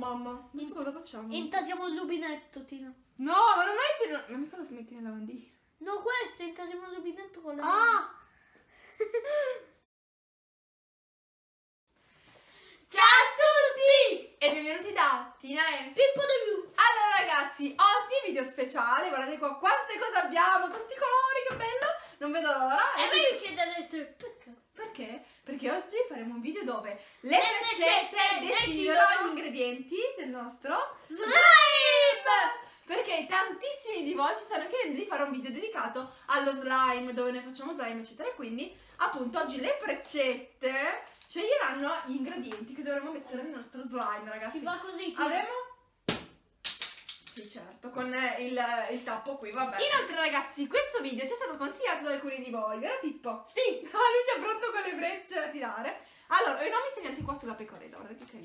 mamma. Adesso cosa facciamo? Intasiamo il rubinetto, Tina. No, ma non è per... Ma mica lo metti nella lavandina. No, questo intasiamo il rubinetto con la ah! Ciao a tutti! E benvenuti da Tina e Pippo Review. Allora ragazzi, oggi video speciale. Guardate qua quante cose abbiamo, tanti colori, che bello. Non vedo l'ora. E voi mi chiedete perché? Perché? Perché oggi faremo un video dove le ricette decidono gli ingredienti del nostro slime! Perché tantissimi di voi ci stanno chiedendo di fare un video dedicato allo slime, dove noi facciamo slime eccetera, e quindi appunto oggi le freccette sceglieranno gli ingredienti che dovremo mettere nel nostro slime, ragazzi. Si fa così? Avremo... Sì, certo, con il tappo qui, vabbè. Inoltre ragazzi, questo video ci è stato consigliato da alcuni di voi, vero Pippo? Sì! Lui c'è pronto con le frecce da tirare. Allora, ho i nomi segnati qua sulla pecorella, guardate che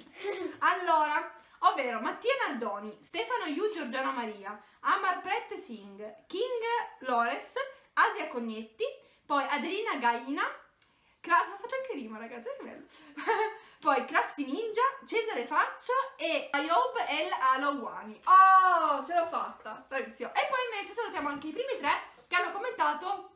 allora... Ovvero Mattia Naldoni, Stefano Yu Giorgiano Maria, Amarpreet Singh, King Lores, Asia Cognetti, poi Adriana Gaina, ha fatto anche rima ragazzi, che bello. Poi Crafty Ninja, Cesare Faccia e Iob El Alowani. Oh, ce l'ho fatta, bravissimo. E poi invece salutiamo anche i primi tre che hanno commentato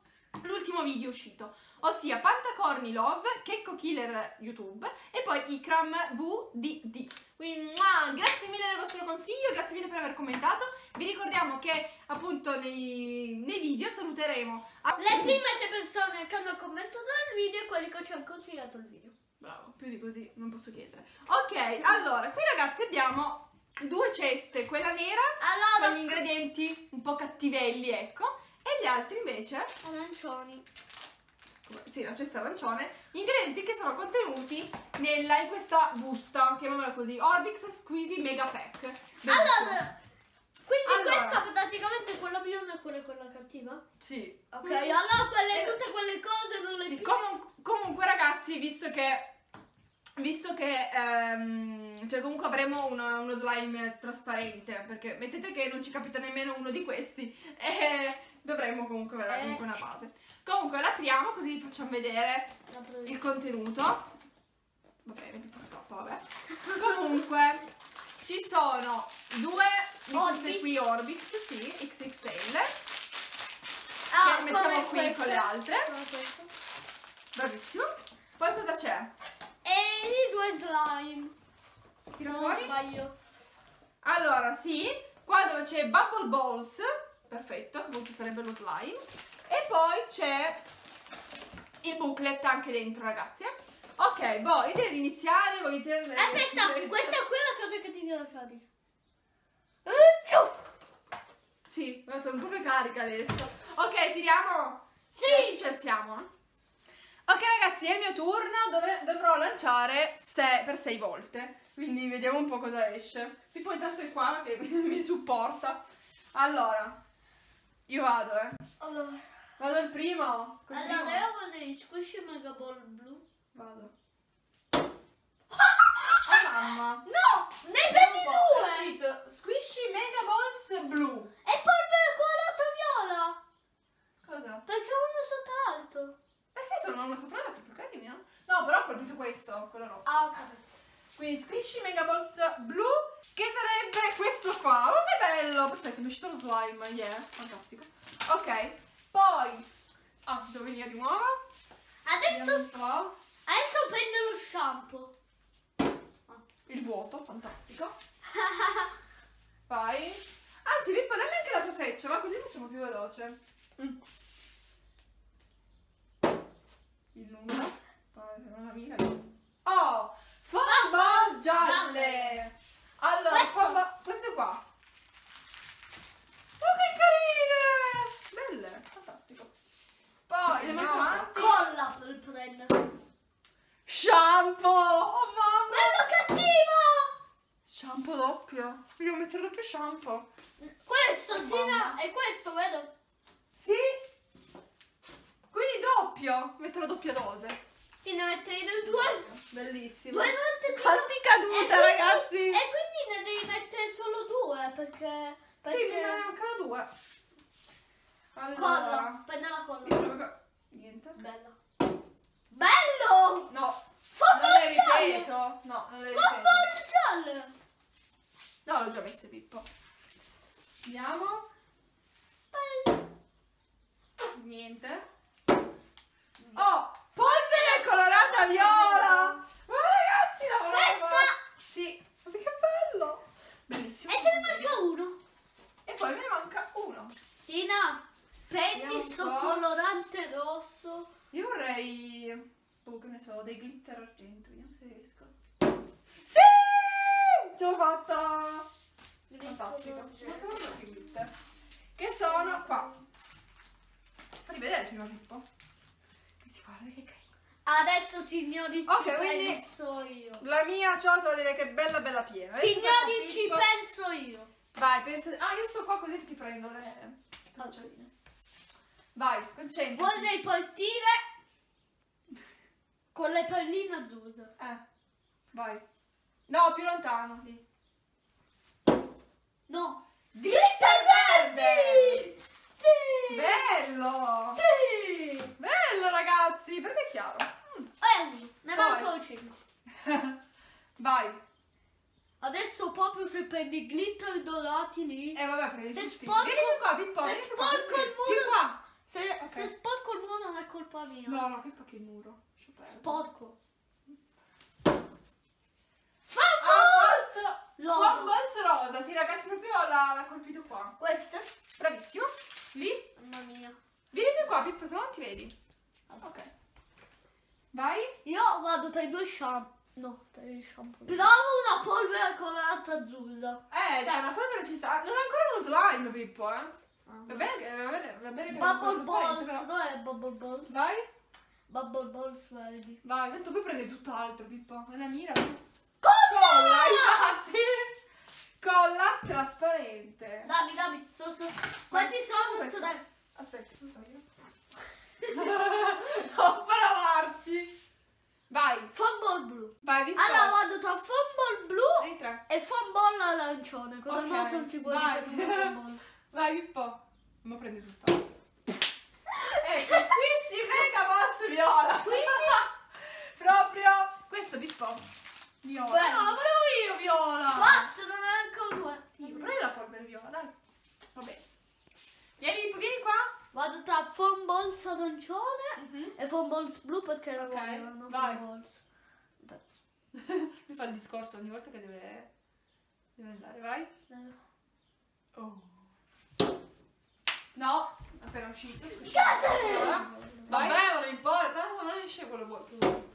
l'ultimo video uscito, ossia Pantacorni Love, Checco Killer YouTube e poi iCram VDD. Quindi grazie mille del vostro consiglio, grazie mille per aver commentato. Vi ricordiamo che appunto nei video saluteremo le prime tre persone che hanno commentato il video e quelli che ci hanno consigliato il video. Bravo, più di così non posso chiedere. Ok, allora qui ragazzi abbiamo due ceste, quella nera allora, con gli ingredienti un po' cattivelli, ecco. E gli altri invece? Arancioni. Sì, la cesta arancione. Gli ingredienti che sono contenuti in questa busta, chiamiamola così, Orbix Squeezy Mega Pack. Allora, quindi allora, questa praticamente è quella bionda e quella è quella cattiva? Sì. Ok, allora quelle, tutte quelle cose non le sì, più. Comunque ragazzi, visto che cioè comunque avremo uno slime trasparente, perché mettete che non ci capita nemmeno uno di questi e dovremmo comunque avere comunque una base. Comunque l'apriamo così vi facciamo vedere il contenuto. Va bene, Pippo scappa, vabbè. Comunque ci sono due di queste qui Orbix, sì, XXL, che mettiamo qui queste con le altre. Bravissimo. Poi cosa c'è? E i due slime. Tiro fuori? Sbaglio. Allora, sì, qua dove c'è Bubble Balls, perfetto, comunque sarebbe lo slime. E poi c'è il booklet anche dentro, ragazzi. Ok, boh, direi di iniziare, voglio tirare le... Aspetta, questa è quella cosa che ti devo carica. Sì, ma sono proprio carica adesso. Ok, tiriamo? Sì! Ci alziamo, eh? Ok ragazzi, è il mio turno, dovrò lanciare per 6 volte, quindi vediamo un po' cosa esce. Pippo intanto è qua che mi supporta. Allora, io vado, eh. Allora. Vado il primo. Allora, io vado di Squishy Megaball blu. Vado. Oh mamma. No, ne hai presi due. Squishy Megaballs blu. E poi colorato viola. Cosa? Perché uno sotto l'altro. Eh sì, sono uno sopra l'altro, più carini, no? No, però ho colpito questo, quello rosso. Ah, ok. Quindi Squishy Megaballs blu, che sarebbe questo qua. Oh, che bello! Perfetto, mi è uscito lo slime, yeah, fantastico. Ok, poi... Ah, devo venire di nuovo. Adesso prendo lo shampoo. Ah. Il vuoto, fantastico. Vai. Anzi, Pippo, dammi anche la tua freccia, ma così facciamo più veloce. Il numero oh, Foam Ball gialle. Allora, questo qua. Oh, che carine! Belle, fantastico. Poi andiamo avanti. Colla per il prendere. Shampoo! Oh mamma! Bello cattivo! Shampoo doppio. Vogliamo mettere doppio shampoo. Questo, Tina, è questo, vedo. Sì. Quindi doppio, metto la doppia dose. Sì, ne metto io due. Bellissimo. Due volte. Quanti cadute, ragazzi. E quindi ne devi mettere solo due, perché... Sì, ne mancano due. Allora. Colla, prendo la colla. Niente. Bella. Bello! No. Foam Ball giallo. No, non le ripeto. Foam Ball giallo. No, l'ho già messa Pippo. Vediamo. Niente. Oh, polvere colorata viola. Ma ragazzi, la volata. Sì. Che bello. Bellissimo. E te ne manca uno. E poi me ne manca uno. Tina, prendi sto colorante rosso. Io vorrei... che ne so, dei glitter argento. Vediamo se riesco. Sì! Ce l'ho fatta! Fantastico. Che sono qua. Fatti vedere prima un po'. Questi guarda che carino. Adesso signori ci penso io. La mia ciotola direi che è bella bella piena. Adesso signori ci penso io. Vai, pensa. Ah, io sto qua così ti prendo le faccioline. Vai, concentrati. Vorrei partire con le palline azzurre. Vai. No, più lontano. Lì. No. Glitter verdi! Sì! Bello! Sì! Bello, ragazzi! Perché è chiaro. Ne manca 5. Vai. Adesso proprio se prendi glitter dorati lì. Vabbè, prendi. Se sporco il muro. Se sporco il muro non è colpa mia. No, che sporco il muro. Sporco. Foam Balls rosa. Sì ragazzi, proprio l'ha colpito qua. Questo. Bravissimo. Lì. Mamma mia. Vieni qua Pippo, se no non ti vedi. Ok. Vai. Io vado tra i due shampoo. No, tra i shampoo. Provo una polvere colorata azzurra. Dai, una polvere ci sta. Non è ancora uno slime Pippo, Va bene, va bene. Bubble Balls. Dov'è Bubble Balls? Vai. Bubble Balls verdi. Vai, tanto poi prende tutt'altro Pippo. È la mira. Colla, infatti. Colla trasparente. Dammi. Quanti sono? Dai. Aspetta, non voglio. Non provarci. Vai. Foam Ball blu. Vai, di qua. Allora vado tra Foam Ball blu e Foam Ball arancione. Cosa no, sono sicura di Foam Ball. Vai Pippo. Ma prende tutto. Ecco, Squishy Megaballs viola. Proprio questo Pippo viola. No, la volevo io viola. 4, non è ancora 2. Prendi la polvere viola, dai. Va bene. Vieni qua. Vado tra Foam Balls arancione e Foam Balls blu perché era non Foam Balls. Mi fa il discorso ogni volta che deve andare, vai. Oh. No, appena uscito. Vabbè, non importa, non esce quello che vuoi.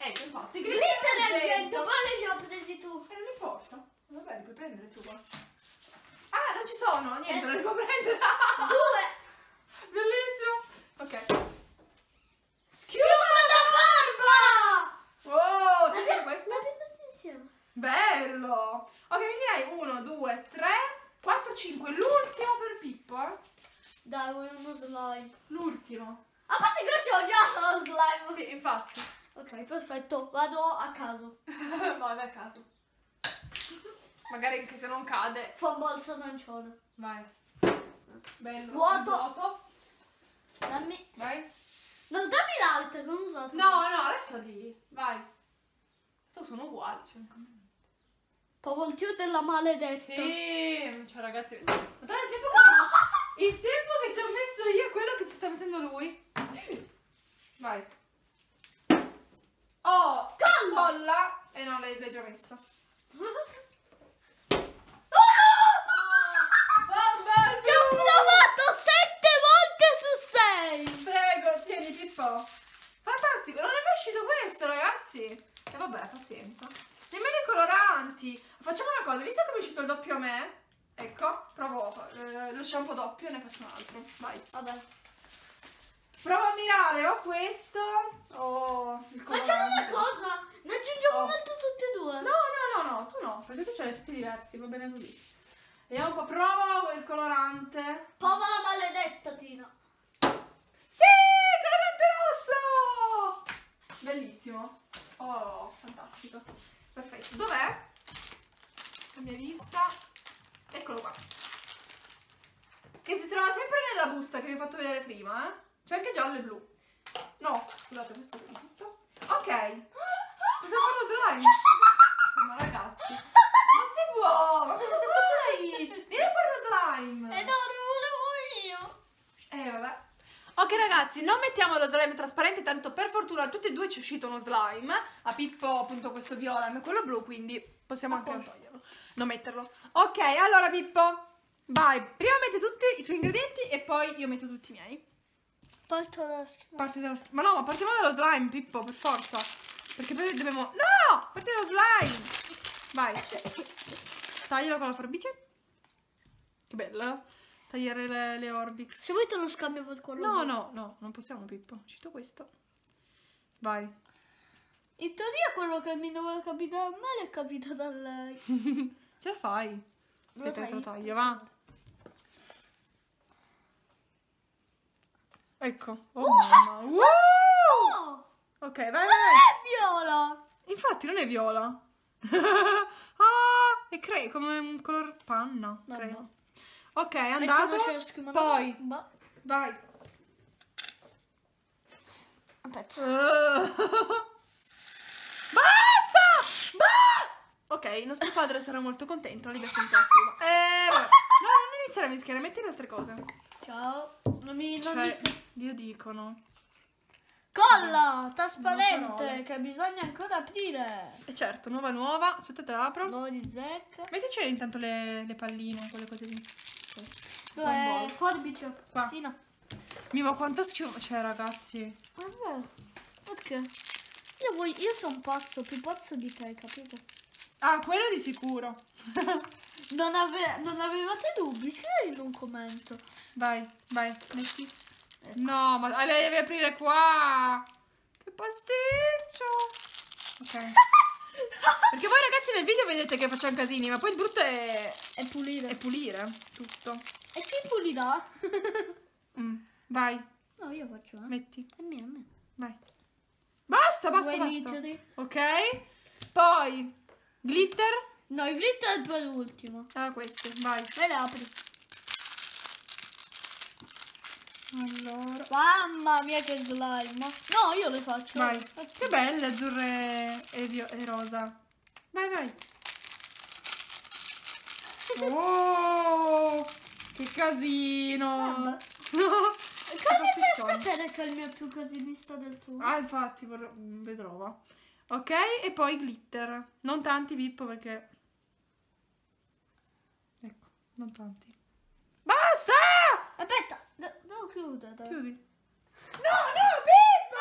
Ecco, infatti. Glitter argento, ma li ho presi tu. Non importa. Vabbè, li puoi prendere tu qua. Ah, non ci sono, niente, non li puoi prendere. 2. Bellissimo. Ok. Schiuma da barba! Wow, ti vedo questo? Insieme. Bello. Ok, quindi hai 1, 2, 3, 4, 5. L'ultimo per Pippo, Dai, voglio uno slime. L'ultimo. A parte che io ce l'ho già lo slime. Sì, infatti. Ok, perfetto. Vado a caso. Vado a caso. Magari anche se non cade. Fa un bolso arancione. Vai. Bello. Vuoto. Dammi. Vai. Non dammi l'altra, non usate. No, lascia lì. Vai. Sono uguali. Cioè. Power Q della maledetta. Sì. Cioè, ragazzi. Guardate il tempo. Il tempo che ci ho messo io è quello che ci sta mettendo lui. Vai. Oh, colla. E non l'hai già messo. Ci ho provato 7 volte su 6. Prego, tieni Pippo. Fantastico, non è mai uscito questo ragazzi. E vabbè, pazienza. Nemmeno i coloranti. Facciamo una cosa, visto che mi è uscito il doppio a me. Ecco, provo lo shampoo doppio e ne faccio un altro. Vai. Vabbè. Provo a mirare o questo o il colorante. Facciamo una cosa, ne aggiungiamo molto tutti e due. No, tu no, perché tu ce l'hai tutti diversi, va bene così. Vediamo un po', provo il colorante. Prova la maledetta, Tina. Sì, colorante rosso! Bellissimo. Oh, fantastico. Perfetto. Dov'è? La mia vista. Eccolo qua. Che si trova sempre nella busta che vi ho fatto vedere prima, C'è anche giallo e blu. No, scusate, questo è tutto. Ok. Possiamo farlo slime. Ma ragazzi, ma si può? Ma cosa Ok ragazzi, non mettiamo lo slime trasparente, tanto per fortuna a tutti e due ci è uscito uno slime. A Pippo appunto questo viola, a me quello blu, quindi possiamo anche non toglierlo, non metterlo. Ok, allora Pippo, vai, prima metti tutti i suoi ingredienti e poi io metto tutti i miei. Parto dallo slime. Parti dallo slime. Ma no, ma partiamo dallo slime Pippo, per forza. Perché poi dobbiamo... No! Parti dallo slime! Vai. Taglialo con la forbice. Che bello. Tagliare le Orbix. Se vuoi te lo scambio per quello. No, no, no, non possiamo Pippo. Cito questo. Vai. In teoria quello che mi doveva capitare a me è capitato a lei. Ce la fai. Aspetta che te lo taglio, va. Ecco. Oh mamma. Wow! Ok, vai, vai. Non è viola. Infatti non è viola. Ah, è come un color panna, credo. Ok, è andato. Poi vai. Un pezzo. Basta! Ok, il nostro padre sarà molto contento. Li becco in testa. No, non iniziare a mischiare, metti le altre cose. Ciao. Io dicono. Colla trasparente che bisogna ancora aprire. E certo, nuova. Aspettate, la apro. Nuova di Zack. Mettici intanto le palline, quelle cose lì. Forbice. Qua. Sì, no. Mima, quanta schiuma c'è, ragazzi. Ma è vero. Perché? Io sono pazzo, più pazzo di te, capito? Ah, quello di sicuro. Non avevate dubbi? Scrivete un commento. Vai, vai, metti. Ecco. No, ma lei deve aprire qua. Che pasticcio. Ok. Perché voi ragazzi nel video vedete che facciamo casini, ma poi il brutto è pulire. È pulire tutto. E chi pulirà? Vai. No, io faccio. Metti. È mia. Vai. Basta. Ok. Poi glitter? No, il glitter è per l'ultimo. Ah, questo, vai. Vai, le apri. Allora. Mamma mia che slime. No, io le faccio. Vai. Che belle, azzurre e rosa. Vai. Oh, che casino. Come fai a sapere che il mio è più casinista del tuo? Ah, infatti, vedrò, va. Ok, e poi glitter. Non tanti, Pippo, perché... Ecco, non tanti. Basta! Aspetta, devo chiudere. Chiudi. No, Pippo!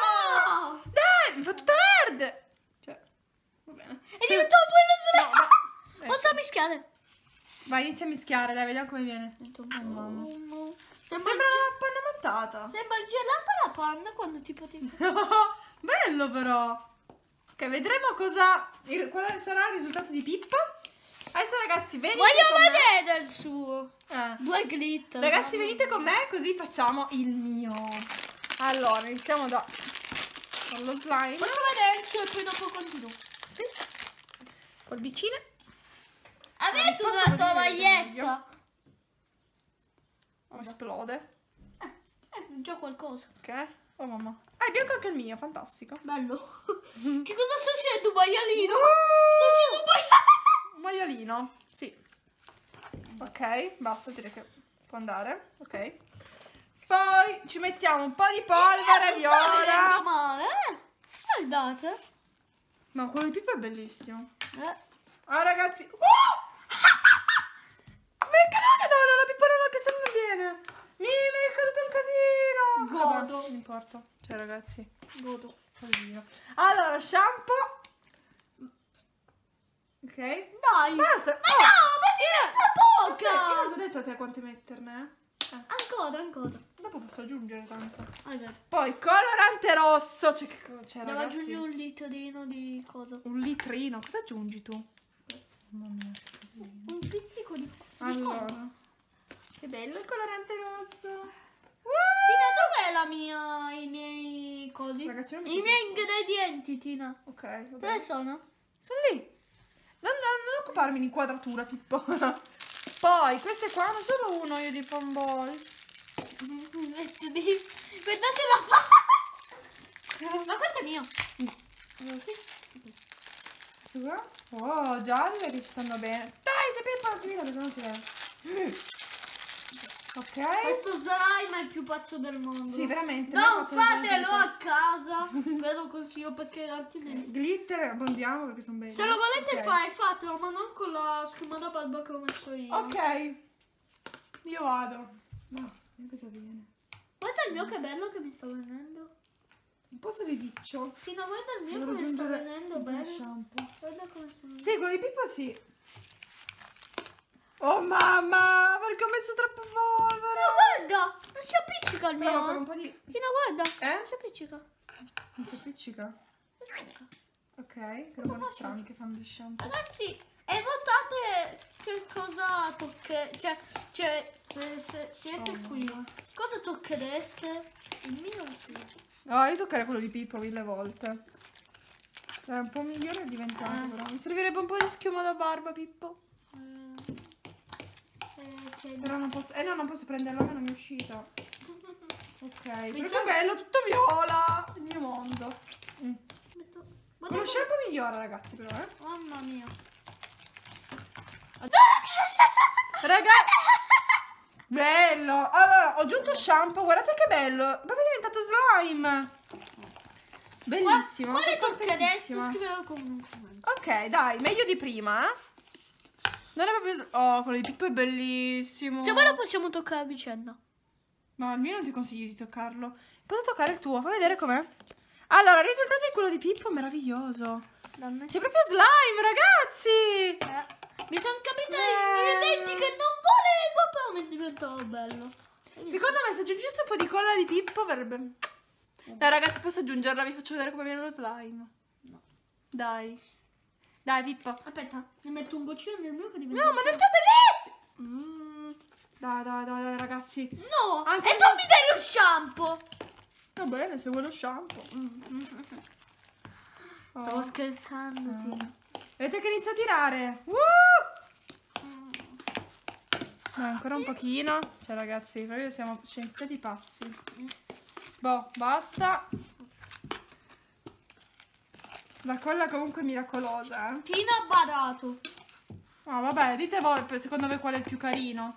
No! Dai, mi fa tutta verde! Cioè, va bene. È diventato quello slime! No, ecco. Posso mischiare? Vai, inizia a mischiare, dai, vediamo come viene. Oh, sembra una panna montata. Sembra il gelato alla panna quando ti potevi... Bello però! Ok, vedremo qual sarà il risultato di Pippa. Adesso ragazzi venite con me. Voglio vedere il suo. Due glitter. Ragazzi venite con me così facciamo il mio. Allora, iniziamo dallo slime. Posso vedere il suo e poi dopo continuo? Sì. Forbicine. Avete una tovaglietta? Esplode. È già qualcosa. Ok. Oh mamma. Ah, è bianco anche il mio, fantastico. Bello. Che cosa sta uscendo? Un maialino? Un maialino, sì. Ok, basta, direi che può andare. Ok. Poi ci mettiamo un po' di polvere viola. Male, guardate. No, quello di Pippo è bellissimo. Ah, ragazzi. Mi è caduta! No, la Pippa non che se non viene. Mi è caduto un casino. Godo. Non importa. Cioè ragazzi, godo. Oddio. Allora, shampoo. Ok. Dai. Basta. Ma no, ma ti poca. Io non ti ho detto a te quante metterne. Ancora. Dopo posso aggiungere tanto. Allora. Poi colorante rosso. Cioè, devo aggiungere un litrino di cosa? Un litrino? Cosa aggiungi tu? Mamma mia, che casino. Un pizzico di... Allora. Che bello il colorante rosso. Tina, dov'è i miei cosi? Ragazzi, miei ingredienti, Tina. Ok, vabbè. Dove sono? Sono lì. Non occuparmi di inquadratura, Pippo. Poi, queste qua non sono uno io di Foam Ball. Guardate la faccia. Ma questo è mio. Sì. Oh, gialle che ci stanno bene. Dai, Pippo, non ti vedo, perché non ci vedo. Ok. Questo slime è il più pazzo del mondo. Sì, veramente. Non fatelo a casa. Ve lo consiglio perché altrimenti. Glitter abbondiamo perché sono belli. Se lo volete fare, fatelo, ma non con la schiuma da barba che ho messo io. Ok. Io vado. Ma cosa viene? Guarda il mio che bello che mi sta venendo. Un po' saliticcio. Sì, no, guarda il mio come sta venendo bene. Guarda come sono. Sì, quello di Pippo sì. Oh mamma, perché ho messo troppo polvere. No, guarda, non si appiccica il mio. Però con un po' di... Fino, guarda, non si appiccica. Non si appiccica? Non si appiccica. Ok, che roba strana che fa un bisciampo. Ragazzi, e votate che cosa toccherete. Cioè, se siete qui, cosa tocchereste? Il mio non c'è. No, io toccherei quello di Pippo 1000 volte. È un po' migliore è diventato, però. Mi servirebbe un po' di schiuma da barba, Pippo. Però non posso, no, non posso prenderla, non mi è uscita. Ok, però che bello, tutto viola. Il mio mondo. Lo shampoo migliora, ragazzi, però, Mamma mia. Ragazzi, bello. Allora, ho aggiunto shampoo, guardate che bello. Proprio è diventato slime. Bellissimo. Quale tocca adesso? Scrivilo comunque. Ok, dai, meglio di prima, Non è proprio... Oh, quello di Pippo è bellissimo. Se vuoi lo possiamo toccare a vicenda. No, almeno non ti consiglio di toccarlo. Posso toccare il tuo, fai vedere com'è. Allora, il risultato è quello di Pippo, meraviglioso. C'è proprio slime, ragazzi. Mi sono capita i miei denti che non volevo, però mi è diventato bello. Secondo me se aggiungesse un po' di colla di Pippo verrebbe... Dai ragazzi, posso aggiungerla? Vi faccio vedere come viene lo slime. No. Dai. Dai, Pippo. Aspetta, ne metto un goccino nel mio che diventa... No, ma nel tuo è bellissimo! Dai, dai, dai, dai, ragazzi. No, anche e tu mi dai lo shampoo! Va bene, se vuoi lo shampoo. Stavo scherzando. Vedete che inizia a tirare. Dai, ancora un pochino. Cioè, ragazzi, proprio siamo scienziati pazzi. Boh, basta. La colla comunque è miracolosa, Tina Badato. No, vabbè, dite voi secondo me qual è il più carino.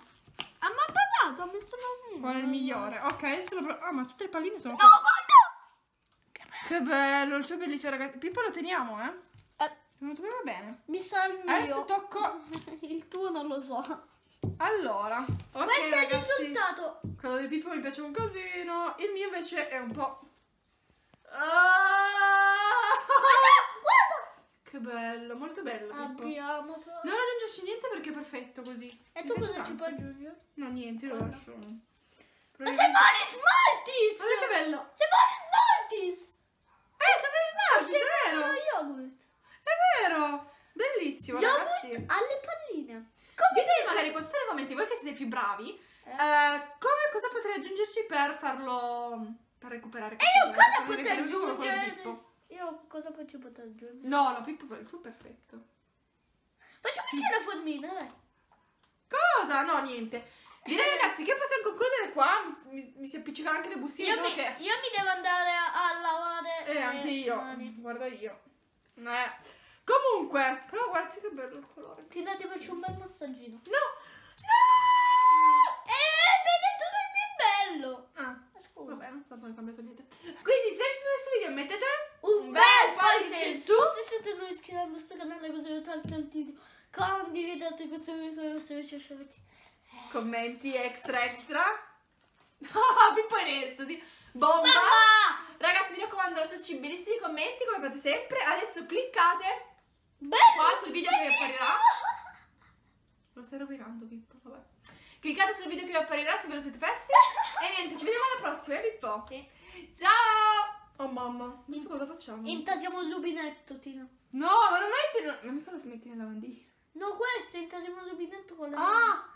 Ah, ma Badato, ho messo la mia. Qual è il migliore? Ok, adesso lo provo. Ah, ma tutte le palline sono... No, guarda! Che bello, il tuo è bellissimo, ragazzi. Pippo lo teniamo, non lo troviamo bene. Mi sa il mio. Adesso tocco... il tuo non lo so. Allora, okay, questo è il risultato. Quello di Pippo mi piace un casino. Il mio invece è un po'... Che bello, molto bello. Abbiamo... Non aggiungerci niente perché è perfetto così. E tu cosa ci puoi aggiungere? No, niente, lo lascio. Ma sei Boris Mortis! Guarda che bello! Sei Boris Mortis! Sei Boris Mortis, è vero! Yogurt. È vero! Bellissimo, yogurt ragazzi! Alle palline! Ditemi magari questo nei commenti, voi che siete più bravi, cosa potrei aggiungerci per farlo... per recuperare... E io cosa potrei aggiungere? Io cosa poi ci potrei aggiungere? No, no, Pippo, tu perfetto. Facciamoci la formina, dai. Cosa? No, niente. Direi ragazzi che possiamo concludere qua. Mi si appiccicano anche le bustine. Io mi devo andare a lavare. E anche io. Guarda io. Comunque. Però guardate che bello il colore. Ti date faccio un bel massaggino. No. No. Mi hai detto del più bello. Va bene, tanto non è cambiato niente. Quindi se vi piace questo video mettete un bel pollice in su. Se siete nuovi iscrivetevi al nostro canale così ho tanti altri. Condividete questo video con i vostri amici. Commenti extra. No, Pippo è in estasi. Bomba! Mamma! Ragazzi mi raccomando lasciateci bellissimi commenti come fate sempre. Adesso cliccate qua sul video che vi apparirà. Lo stai rovinando Pippo, vabbè. Cliccate sul video che vi apparirà se ve lo siete persi. E niente, ci vediamo alla prossima, Pippo. Sì. Ciao! Oh mamma, adesso cosa facciamo? Intasiamo il rubinetto, Tina. No, ma non metti... Ma mica lo metti nella lavandina. No, questo, intasiamo il rubinetto con la lavandina.